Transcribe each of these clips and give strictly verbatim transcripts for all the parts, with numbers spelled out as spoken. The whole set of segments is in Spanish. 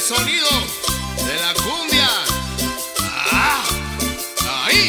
el sonido de la cumbia. ¡Ah! ¡Ahí!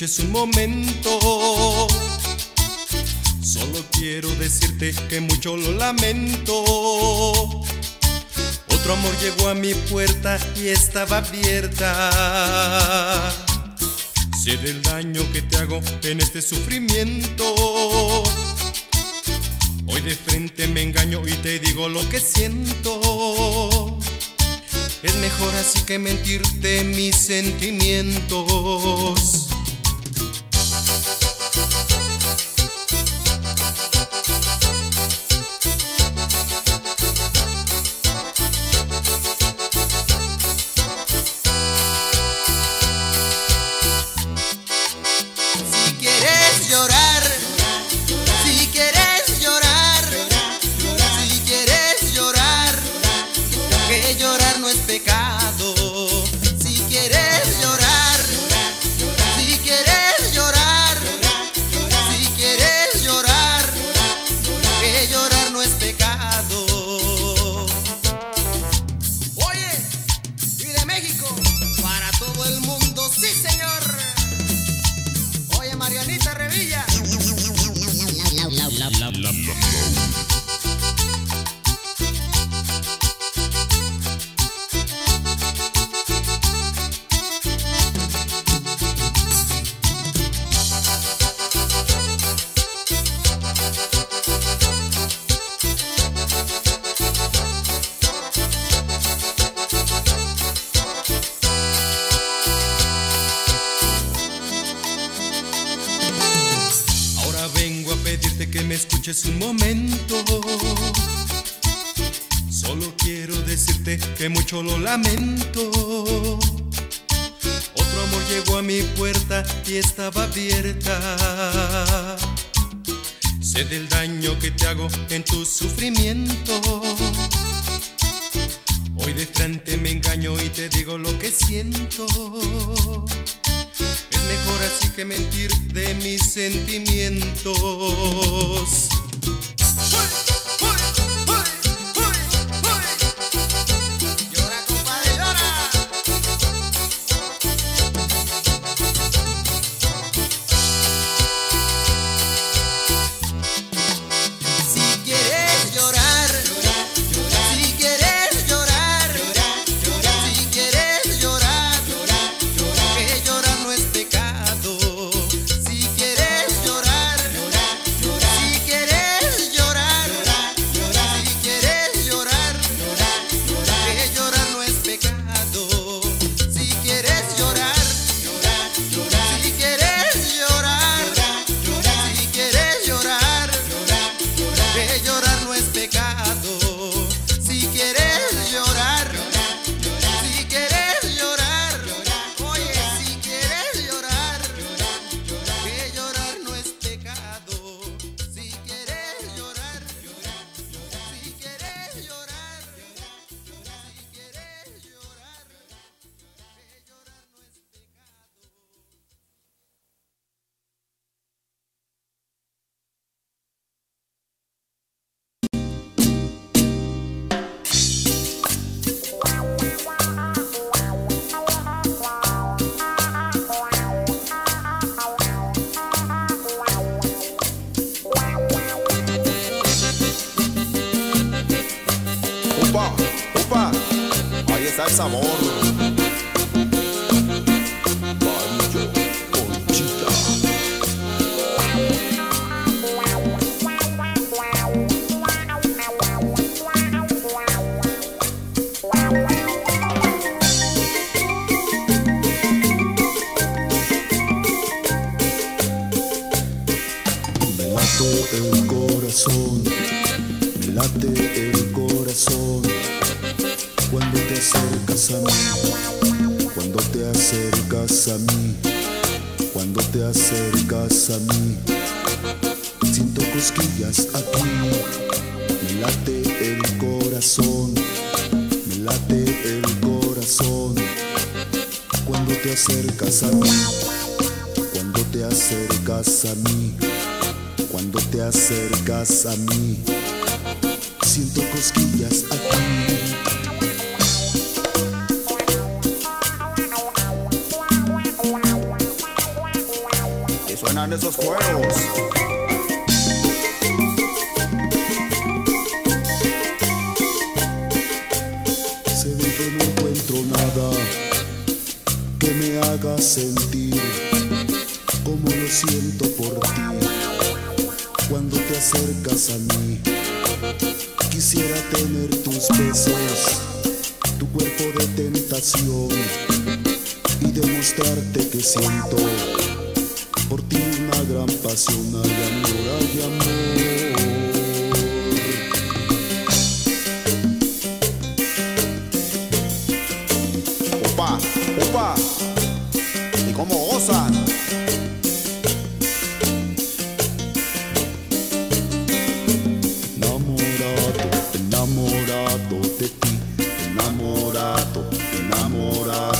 Es un momento, solo quiero decirte que mucho lo lamento. Otro amor llegó a mi puerta y estaba abierta. Sé del daño que te hago en este sufrimiento. Hoy de frente me engaño y te digo lo que siento. Es mejor así que mentirte mis sentimientos. Llorar no es pecado. Si quieres llorar, llorar, llorar. que me escuches un momento. Solo quiero decirte que mucho lo lamento. Otro amor llegó a mi puerta y estaba abierta. Sé del daño que te hago en tu sufrimiento. Hoy de frente me engaño y te digo lo que siento. Es mejor así que mentir de mis sentimientos.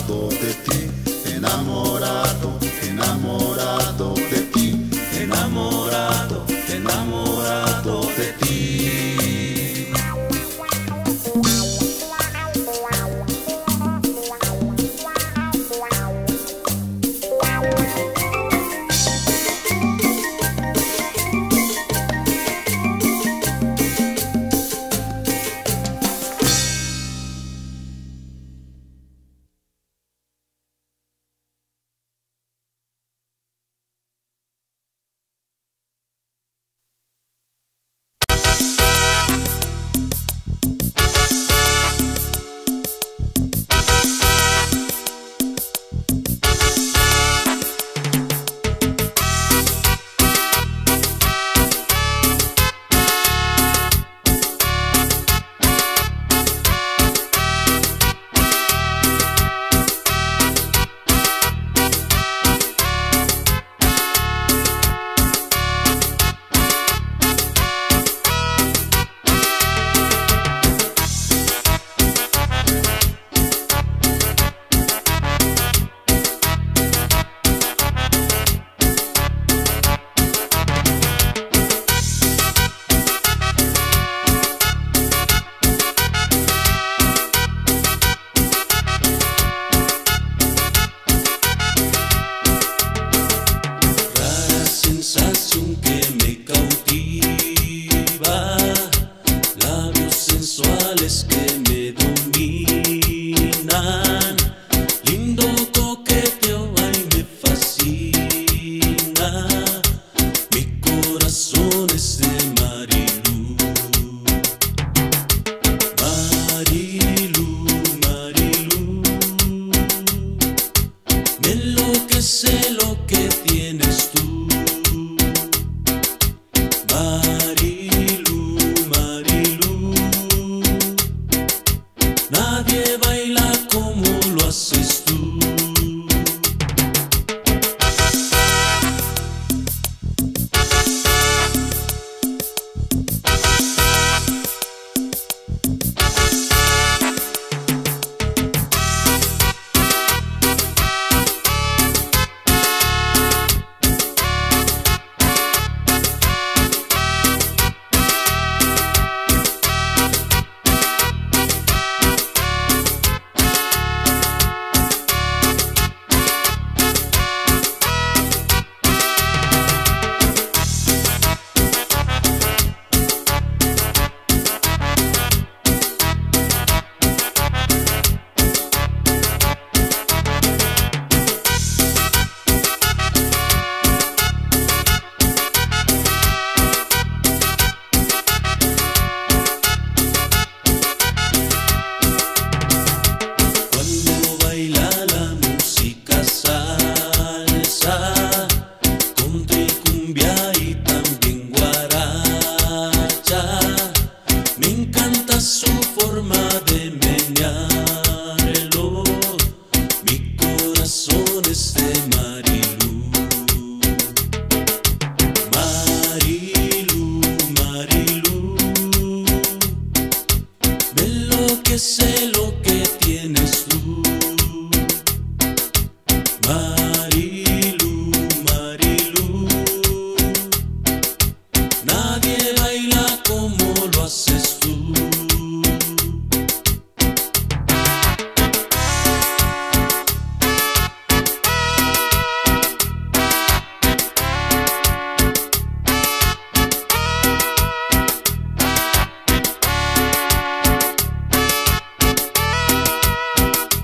Enamorado de ti, enamorado, flores de Marilú. Marilú, Marilú, me enloquece lo que tienes tú. Marilú, Marilú, nadie baila como lo haces tú. Que sé lo que tienes tú. Marilú, Marilú, nadie baila como lo haces tú.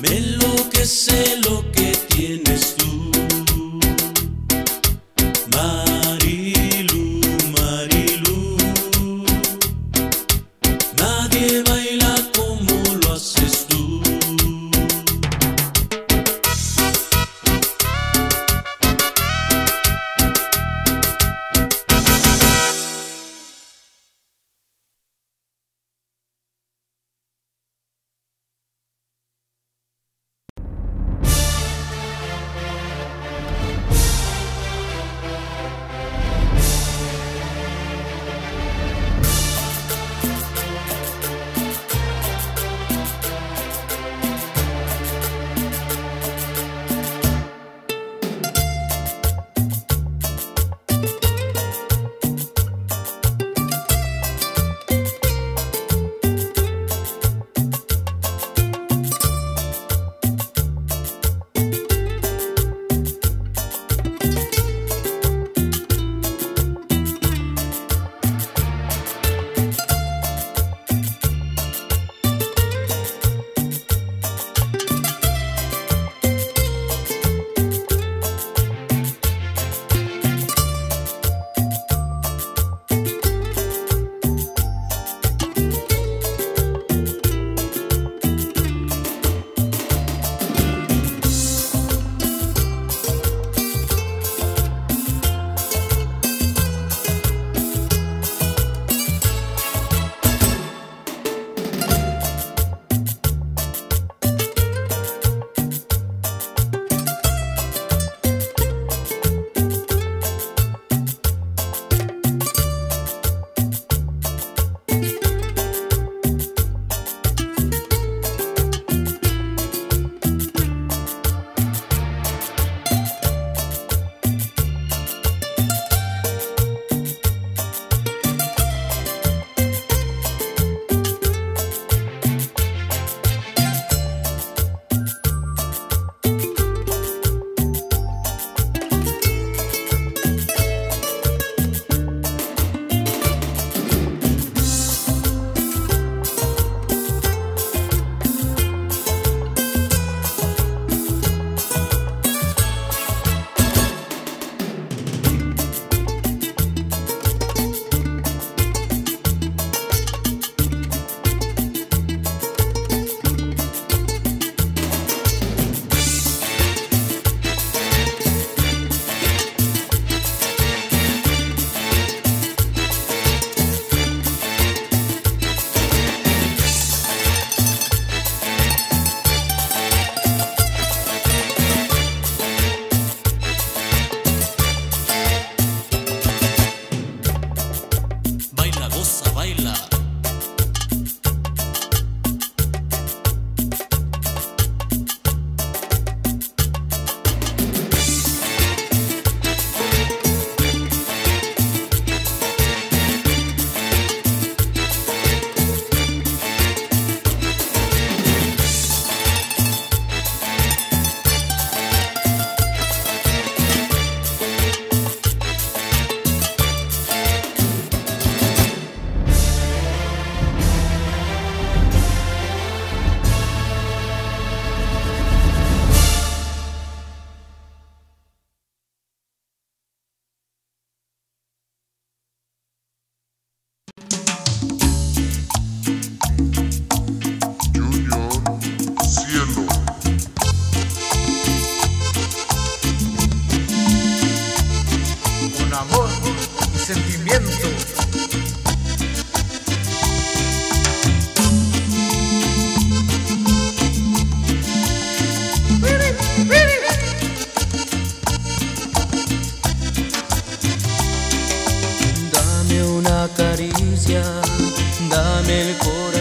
Me enloquece lo que tienes tú. Marilú, Marilú, nadie baila como lo haces tú.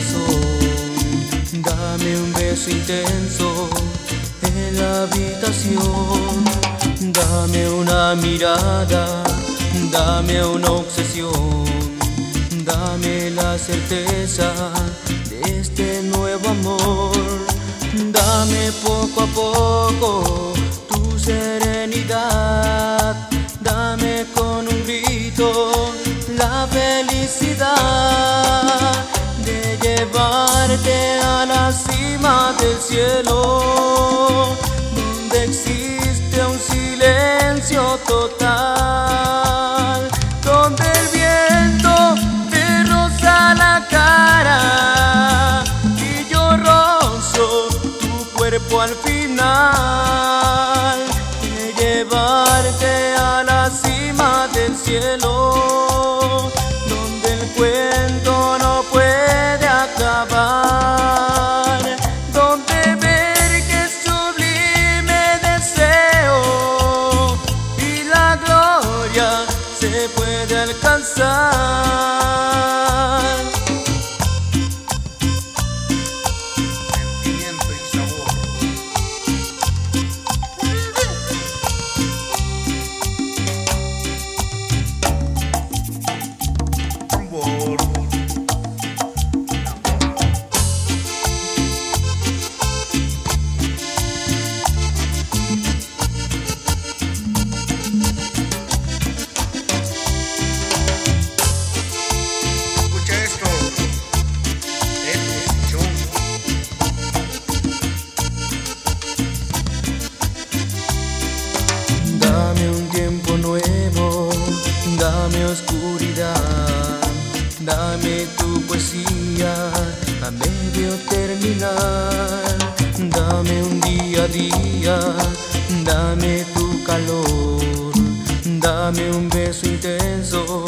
corazón, dame un beso intenso en la habitación, dame una mirada, dame una obsesión, dame la certeza de este nuevo amor, dame poco a poco tu serenidad, dame con un grito la felicidad de llevarte a la cima del cielo, donde existe un silencio total, donde el viento te roza la cara y yo rozo tu cuerpo al final, de llevarte a la cima del cielo. Se puede alcanzar sentimiento y sabor. Rumbo, rumbo. Dame oscuridad, dame tu poesía a medio terminar, dame un día a día, dame tu calor, dame un beso intenso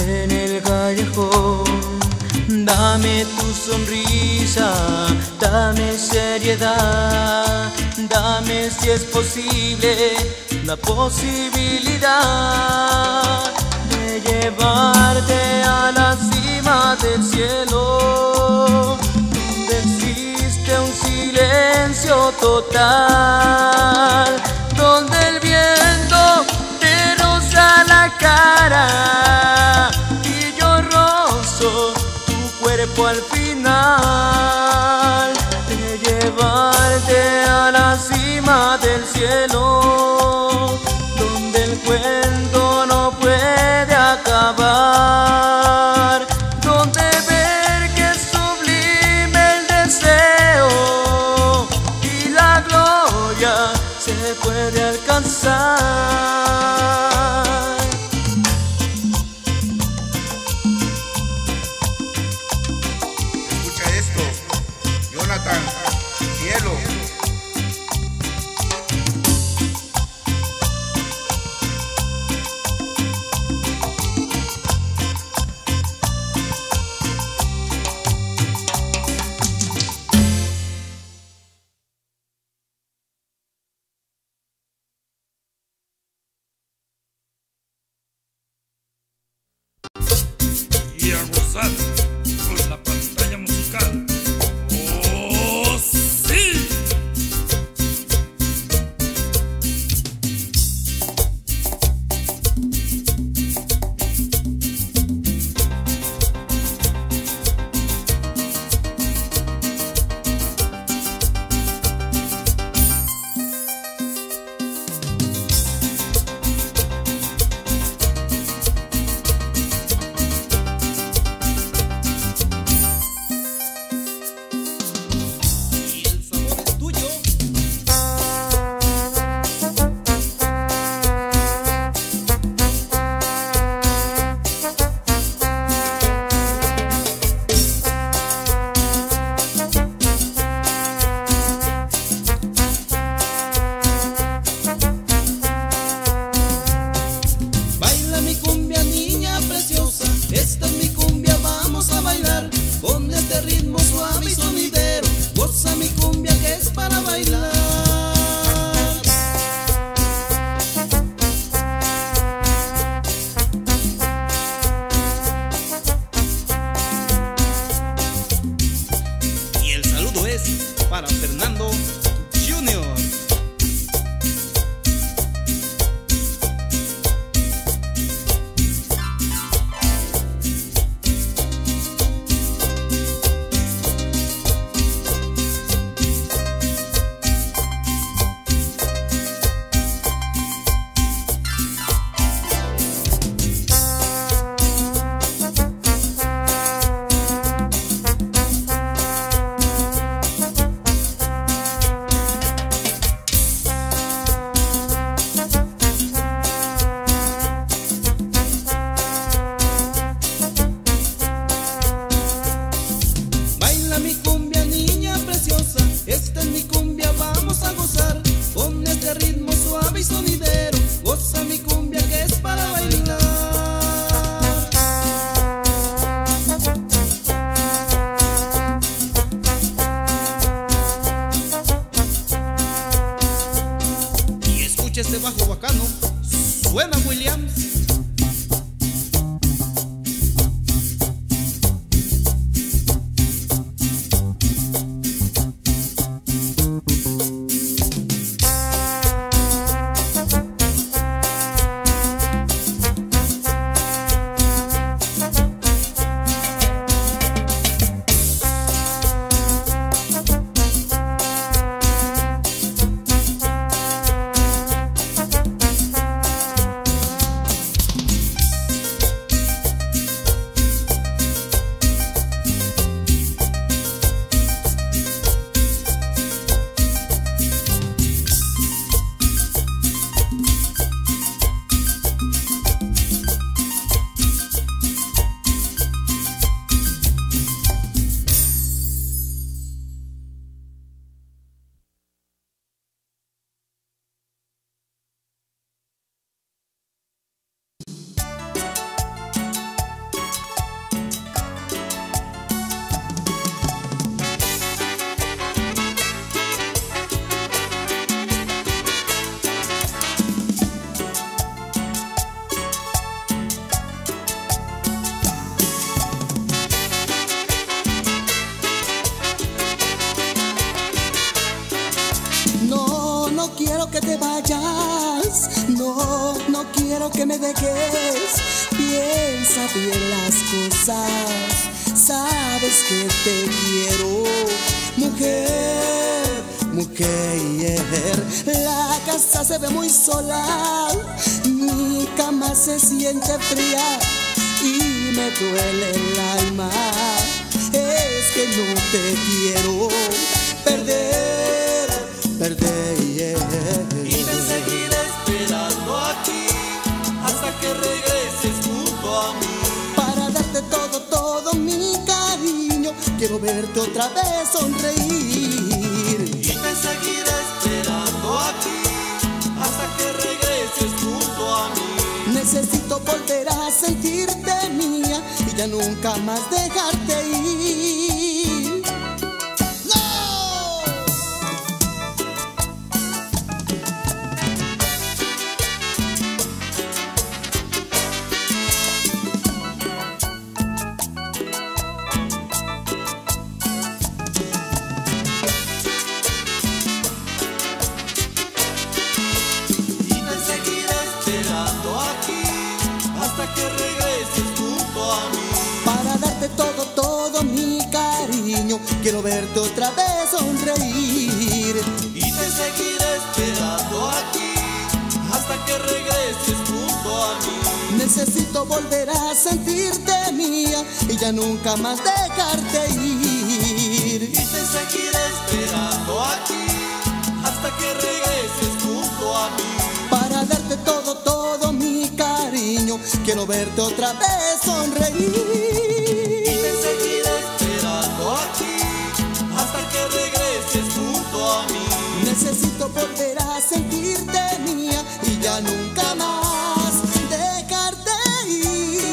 en el callejón, dame tu sonrisa, dame seriedad, dame si es posible la posibilidad de llevarte a la cima del cielo, donde existe un silencio total, donde el viento te roza la cara y yo rozo tu cuerpo al final, de llevarte a la cima del cielo, donde el cuento no puede acabar, donde ver que es sublime el deseo y la gloria se puede alcanzar. Jonathan, cielo. para Fernando junior Esta es mi cumbia, vamos a gozar con este ritmo suave y sonidero. Goza mi cumbia que es para bailar. Y escucha este bajo bacano, suena Williams. Que te vayas, no, no quiero que me dejes. Piensa bien las cosas, sabes que te quiero. Mujer, mujer, la casa se ve muy sola, mi cama se siente fría y me duele el alma. Es que no te quiero perder, perder. Quiero verte otra vez sonreír y te seguiré esperando aquí hasta que regreses junto a mí. Necesito volver a sentirte mía y ya nunca más dejarte ir. Quiero verte otra vez sonreír y te seguiré esperando aquí hasta que regreses junto a mí. Necesito volver a sentirte mía y ya nunca más dejarte ir. Y te seguiré esperando aquí hasta que regreses junto a mí. Para darte todo, todo mi cariño, quiero verte otra vez sonreír. Necesito volver a sentirte mía y ya nunca más dejarte ir.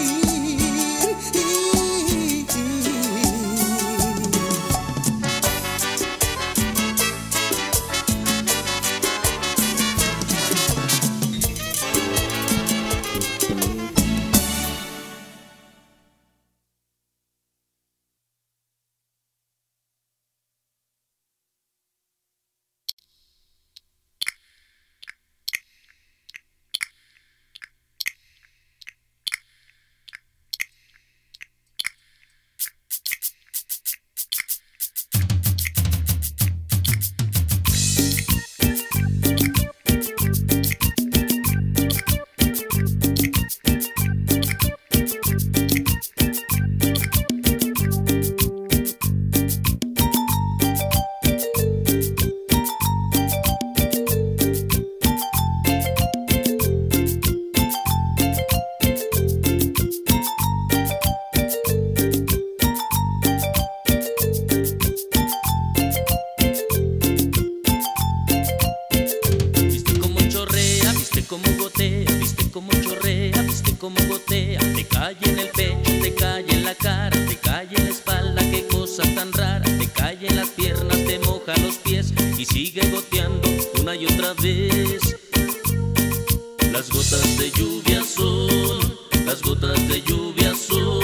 como gotea, te cae en el pecho, te cae en la cara, te cae en la espalda, qué cosa tan rara, te cae en las piernas, te moja los pies y sigue goteando una y otra vez. Las gotas de lluvia son, las gotas de lluvia son.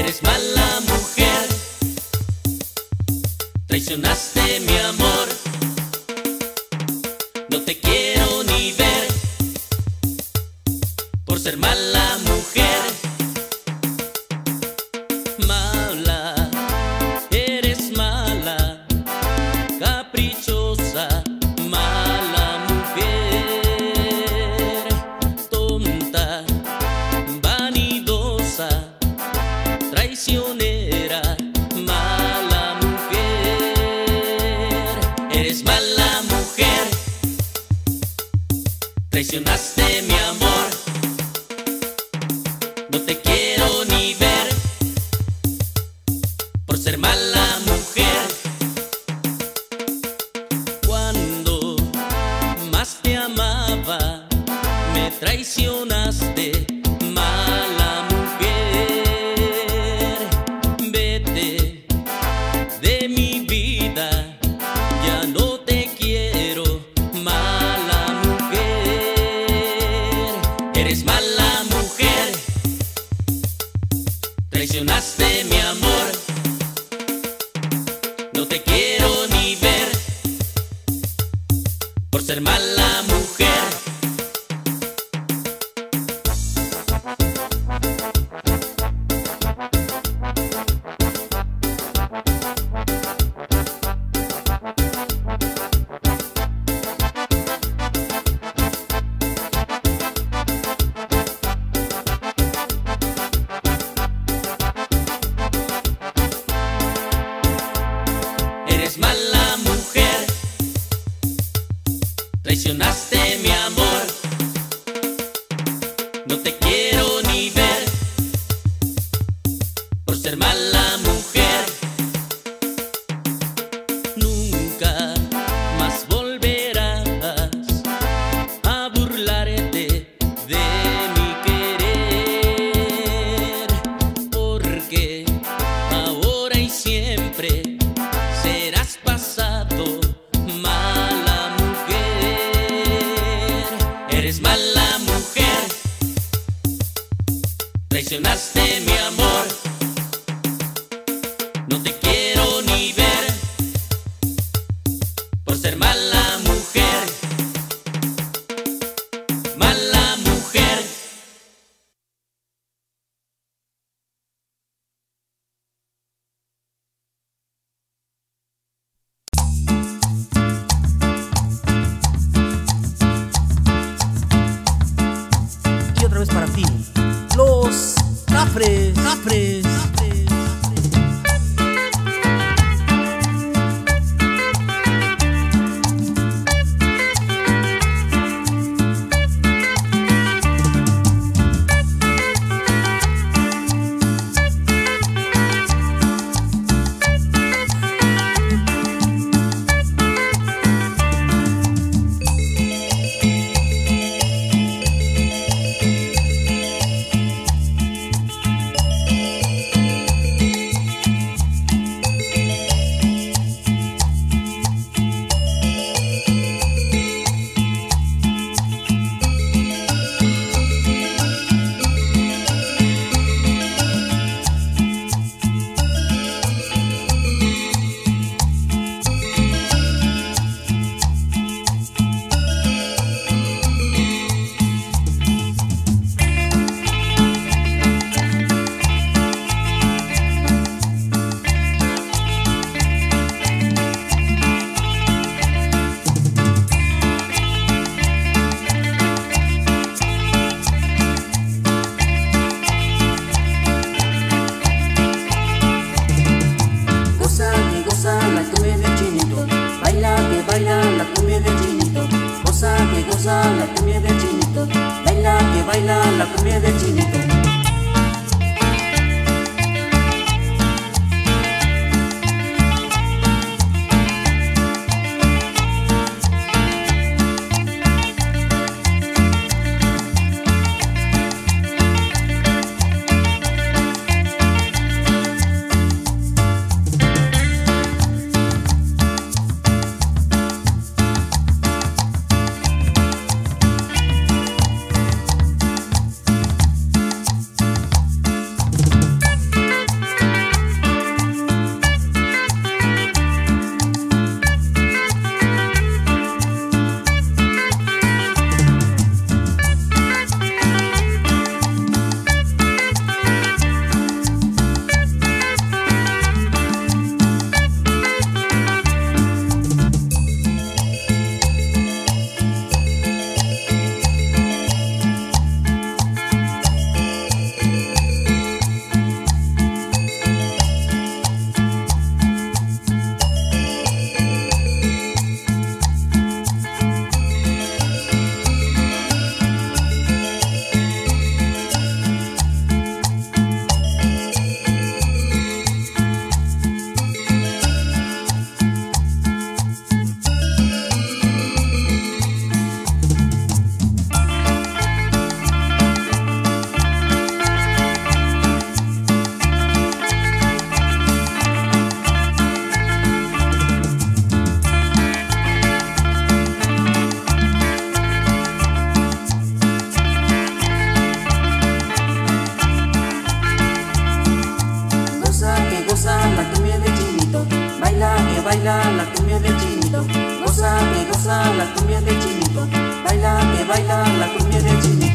Eres mala mujer, traicionaste mi amor. No te quiero ni ver por ser mala mujer. Mala, eres mala, caprichosa, mala mujer. Tonta, vanidosa, traicionera, mala mujer. Eres mala mujer, traicionaste mi amor. No te quiero ni ver por ser mala mujer. Cuando más te amaba, me traicionaste, mala mujer. De mi vida ya no te quiero, mala mujer. Eres mala mujer, traicionaste mi amor. No te quiero ni ver por ser mala mujer. Eres mala mujer, traicionaste mi amor. No te quiero ni ver por ser mala mujer. Nunca más volverás a burlarte de mi querer, porque ahora y siempre serás pasado, mala mujer. Eres mala mujer, traicionaste mi amor. No te quiero ni ver por ser mala mujer. Mala mujer. Para ti, los Cafres, Cafres, Cafres, la cumbia del chinito, baila que baila la cumbia del chinito. pasa la cumbia de Chinito, baila que baila la cumbia de Chinito.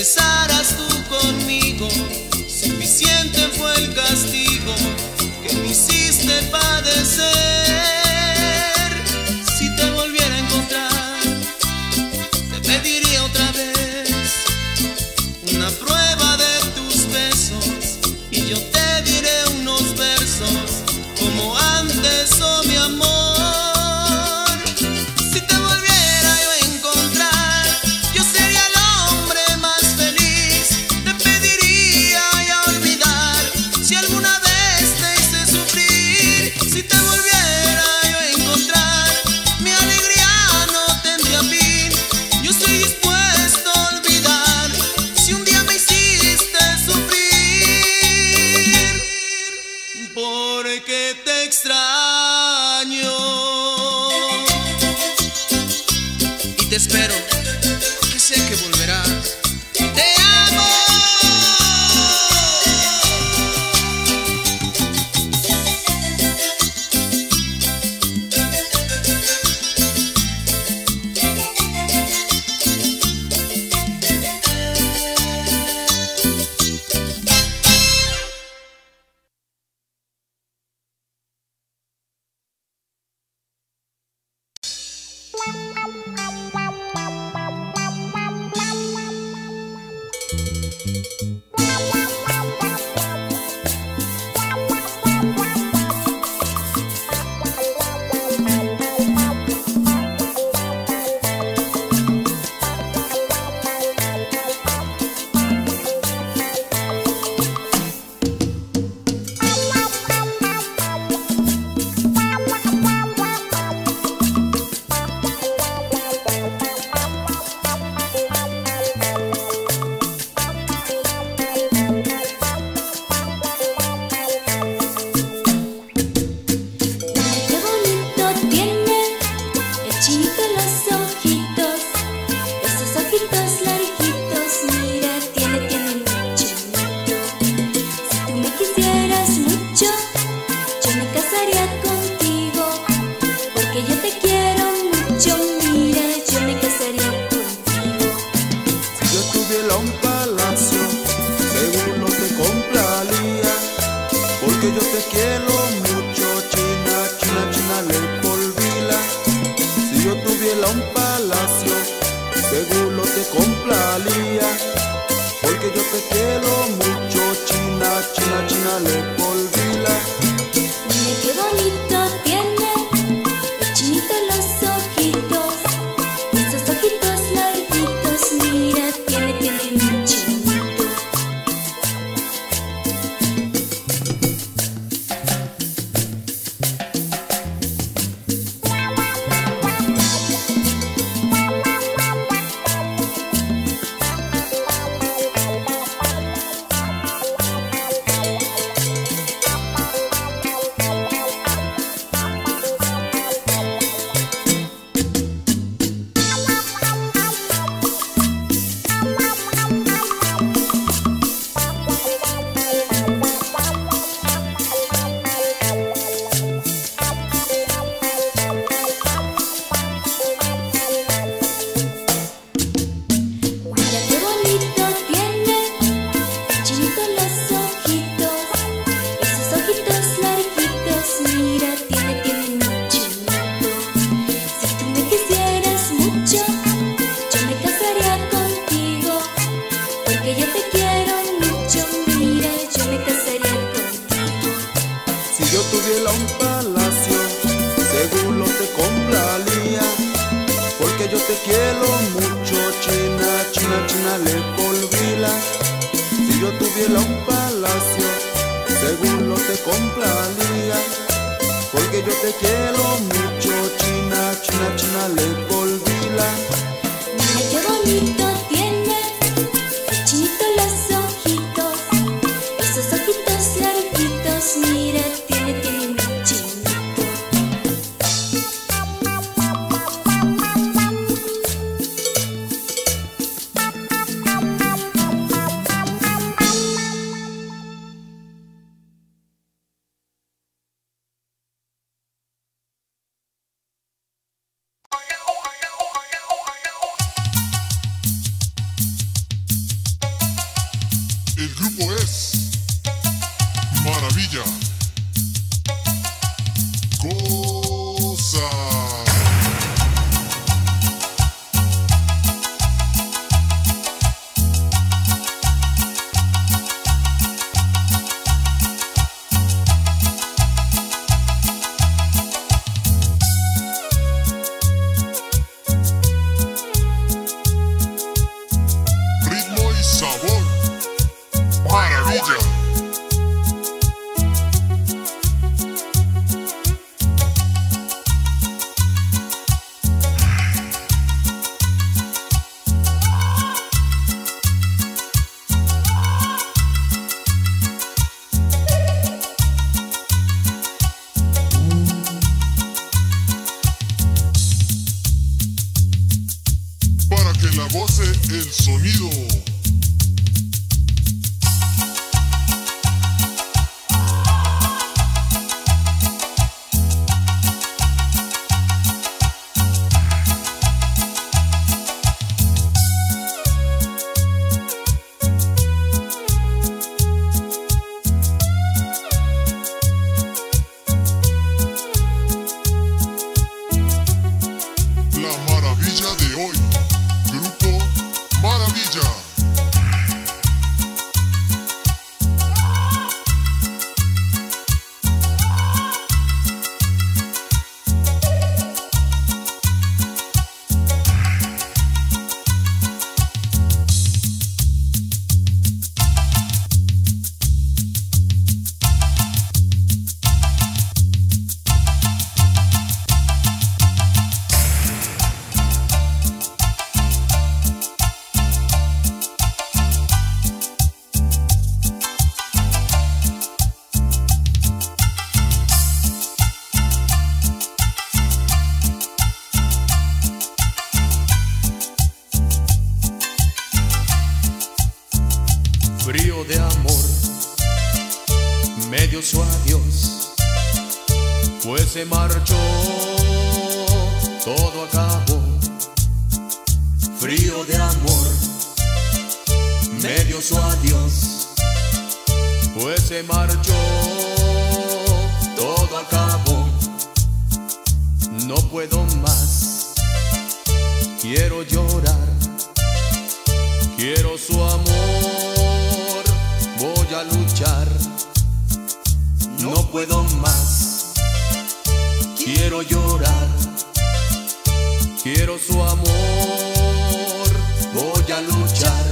regresaras tú conmigo. Suficiente fue el castigo que me hiciste padecer. Si te volviera a encontrar, te pediría otra vez una prueba de tus besos, y yo te diré unos versos como antes, oh mi amor. Porque te extraño y te espero, porque sé que volverás. Te amo. El grupo es Maravilla Cosa. La voz, el sonido. La maravilla de hoy. Frío de amor me dio su adiós, pues se marchó, todo acabó. Frío de amor me dio su adiós, pues se marchó, todo acabó. No puedo más, quiero llorar, quiero su amor. Voy a luchar, no puedo más, quiero llorar, quiero su amor, voy a luchar.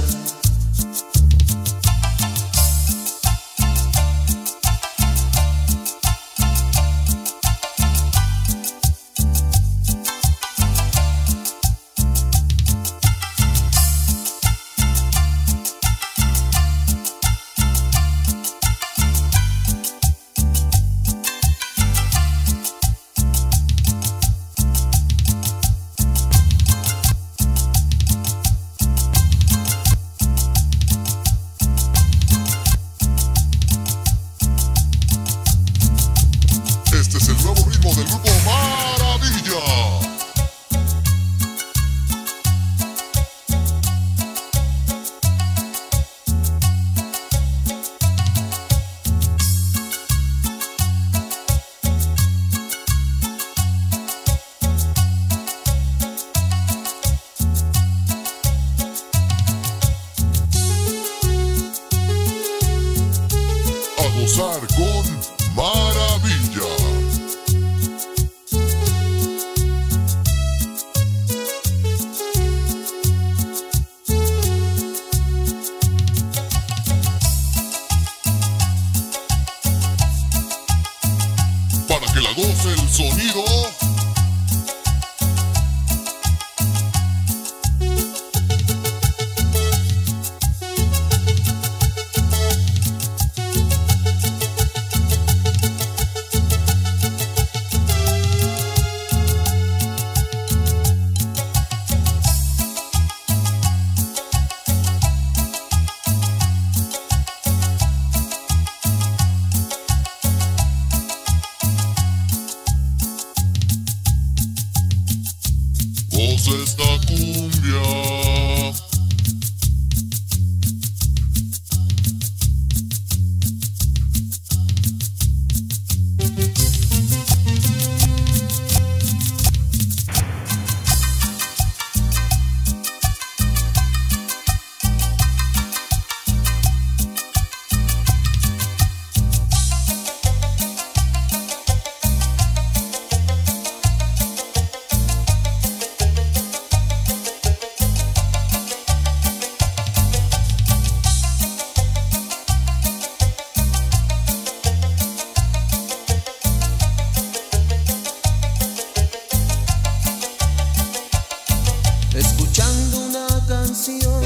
escuchando una canción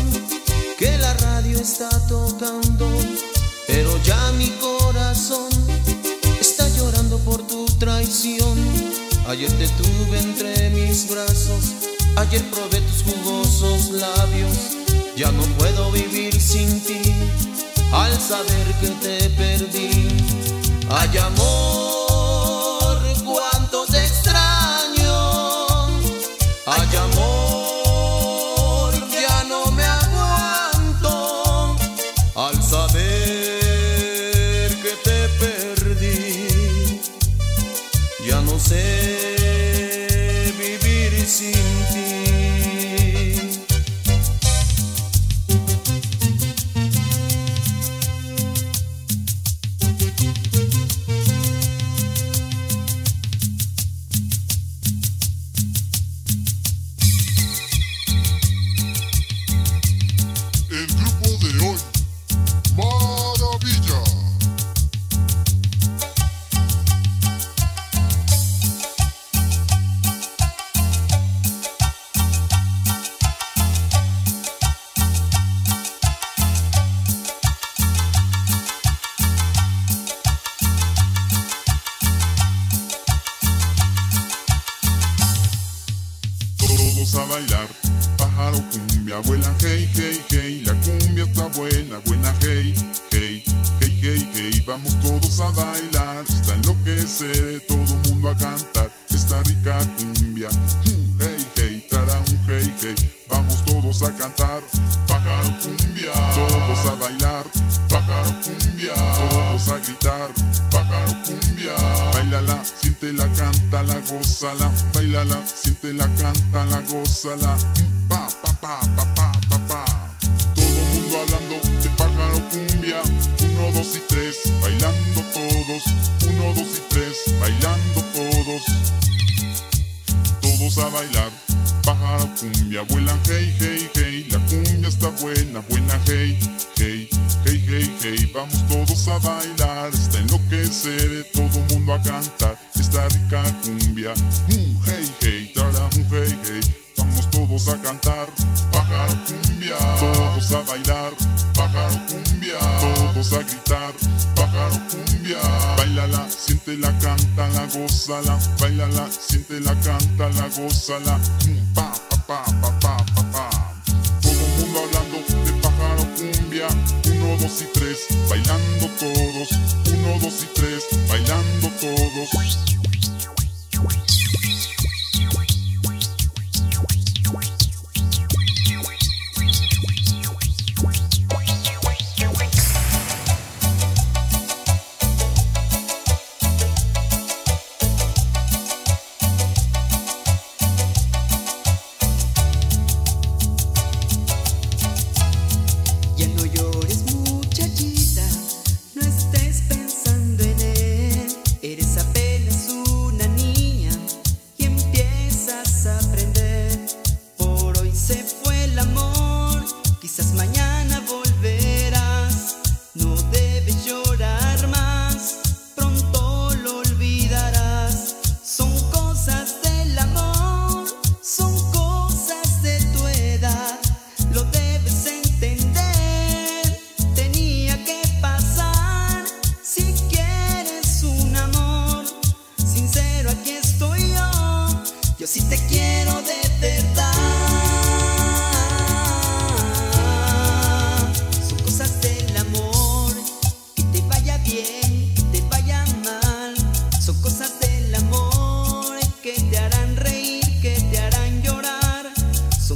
que la radio está tocando, pero ya mi corazón está llorando por tu traición. Ayer te tuve entre mis brazos, ayer probé tus jugosos labios. Ya no puedo vivir sin ti al saber que te perdí. Ay, amor, cuánto te extraño. Ay, amor, ya no me aguanto al saber que te perdí. Ya no sé vivir sin ti. A bailar, pájaro, cumbia, abuela, hey, hey, hey, la cumbia está buena, buena, hey, hey, hey, hey, hey, vamos todos a bailar, hasta enloquecer, todo mundo a cantar, esta rica cumbia, mm, hey, hey, tará un hey, hey, vamos todos a cantar, pájaro, cumbia, todos a bailar, pájaro, cumbia, todos a gritar, pájaro, cumbia, bailala, siéntela, cántala, gózala, bailala, siéntela, cántala, gózala, pa, pa, pa, pa, pa, pa, pa. Todo mundo hablando de pájaro cumbia, uno, dos y tres, bailando todos, uno, dos y tres, bailando todos, todos a bailar, pájaro cumbia, abuela, hey, hey, hey, la cumbia está buena, buena, hey, hey, hey, hey, hey, vamos todos a bailar, hasta enloquecer, todo mundo a cantar, esta rica cumbia, mm, hey, hey, tará, mm, hey, hey, vamos todos a cantar, pájaro cumbia, todos a bailar, pájaro cumbia, todos a gritar, pájaro cumbia, bailala, siéntela, cántala, gózala, bailala, siéntela, cántala, gózala, mm, pa, pa, pa, pa, pa, pa, pa, todo mundo hablando de pájaro cumbia, uno, dos y tres, bailando todos, uno, dos y tres, bailando todos.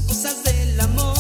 Cosas del amor.